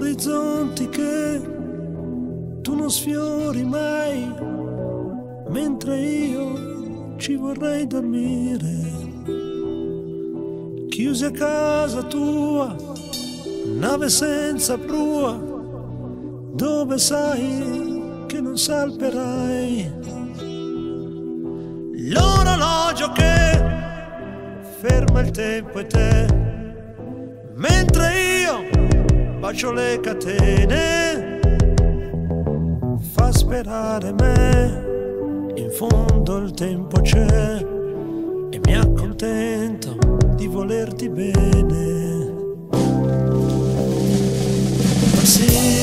orizzonti che tu non sfiori mai, mentre io ci vorrei dormire, chiusi a casa tua, nave senza prua, dove sai che non salperai. L'orologio che ferma il tempo e te, mentre io bacio le catene, fa sperare me. In fondo il tempo c'è e mi accontento di volerti bene. Ma sì,